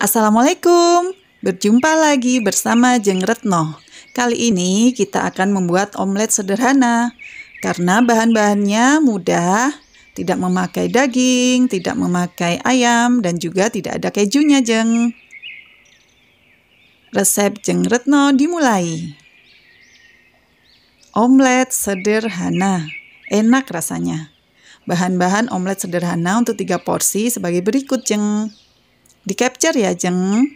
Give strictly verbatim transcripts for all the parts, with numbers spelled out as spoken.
Assalamualaikum, berjumpa lagi bersama Jeng Retno. Kali ini kita akan membuat omelet sederhana karena bahan-bahannya mudah, tidak memakai daging, tidak memakai ayam, dan juga tidak ada kejunya, Jeng. Resep Jeng Retno dimulai. Omelet sederhana, enak rasanya. Bahan-bahan omelet sederhana untuk tiga porsi sebagai berikut, Jeng. Di capture ya, Jeng.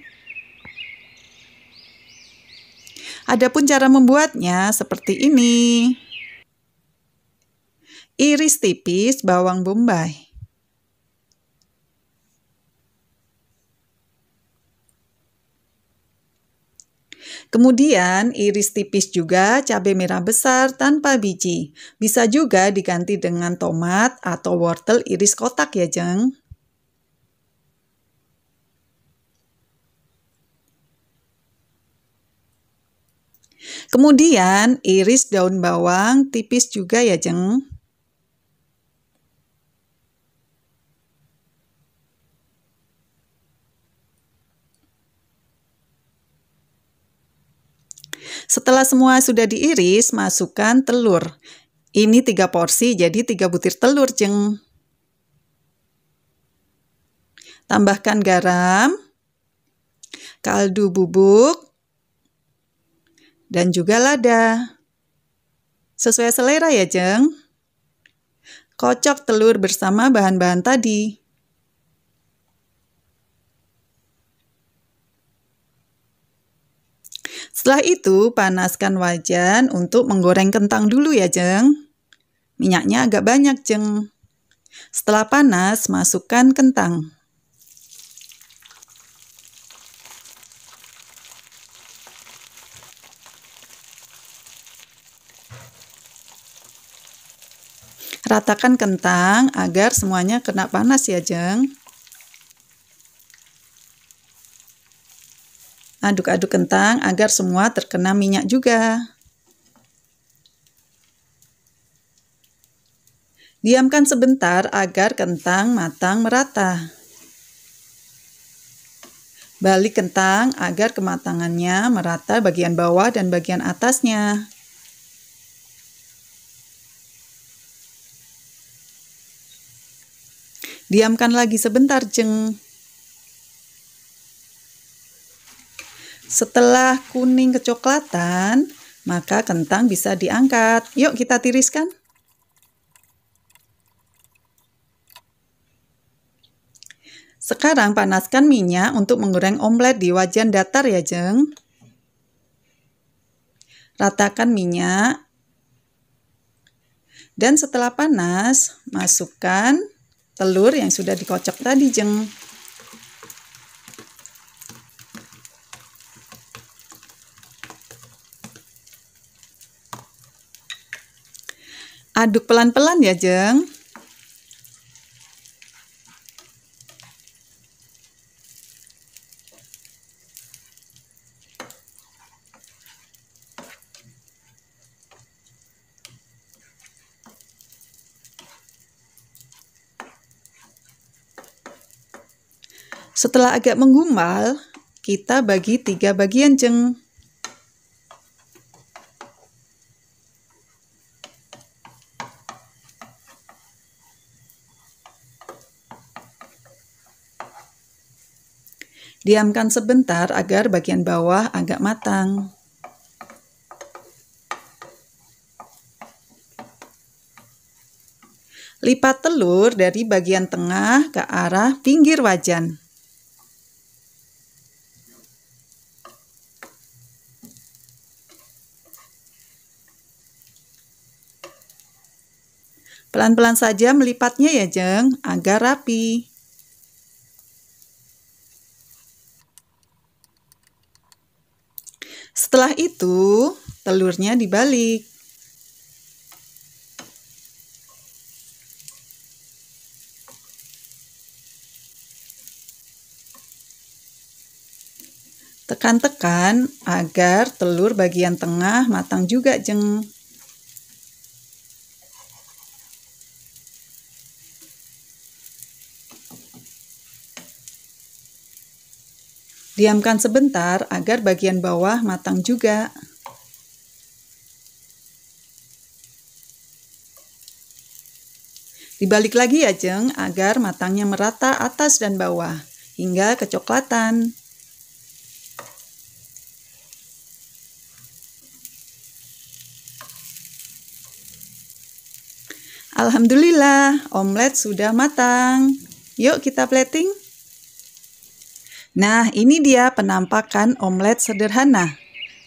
Adapun cara membuatnya seperti ini. Iris tipis bawang bombay. Kemudian iris tipis juga cabai merah besar tanpa biji. Bisa juga diganti dengan tomat atau wortel iris kotak ya, Jeng. Kemudian iris daun bawang tipis juga ya, Jeng. Setelah semua sudah diiris, masukkan telur. Ini tiga porsi jadi tiga butir telur, Jeng. Tambahkan garam, kaldu bubuk, dan juga lada. Sesuai selera ya, Jeng. Kocok telur bersama bahan-bahan tadi. Setelah itu, panaskan wajan untuk menggoreng kentang dulu ya, Jeng. Minyaknya agak banyak, Jeng. Setelah panas, masukkan kentang. Ratakan kentang agar semuanya kena panas ya, Jeng. Aduk-aduk kentang agar semua terkena minyak juga. Diamkan sebentar agar kentang matang merata. Balik kentang agar kematangannya merata bagian bawah dan bagian atasnya. Diamkan lagi sebentar, Jeng. Setelah kuning kecoklatan, maka kentang bisa diangkat. Yuk kita tiriskan. Sekarang panaskan minyak untuk menggoreng omelet di wajan datar ya, Jeng. Ratakan minyak. Dan setelah panas, masukkan telur yang sudah dikocok tadi, Jeng. Aduk pelan-pelan ya, Jeng. Setelah agak menggumpal, kita bagi tiga bagian, Jeng. Diamkan sebentar agar bagian bawah agak matang. Lipat telur dari bagian tengah ke arah pinggir wajan. Pelan-pelan saja melipatnya ya, Jeng, agar rapi. Setelah itu, telurnya dibalik. Tekan-tekan agar telur bagian tengah matang juga, Jeng. Diamkan sebentar agar bagian bawah matang juga. Dibalik lagi ya Jeng, agar matangnya merata atas dan bawah, hingga kecoklatan. Alhamdulillah, omelet sudah matang. Yuk kita plating. Nah, ini dia penampakan omelet sederhana.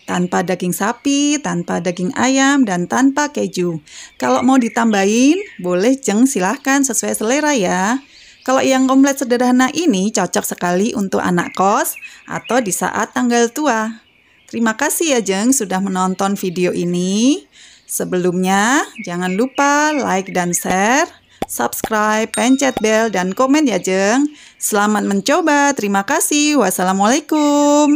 Tanpa daging sapi, tanpa daging ayam, dan tanpa keju. Kalau mau ditambahin, boleh Jeng, silahkan sesuai selera ya. Kalau yang omelet sederhana ini cocok sekali untuk anak kos atau di saat tanggal tua. Terima kasih ya Jeng sudah menonton video ini. Sebelumnya, jangan lupa like dan share, subscribe, pencet bel, dan komen ya Jeng. Selamat mencoba, terima kasih. Wassalamualaikum.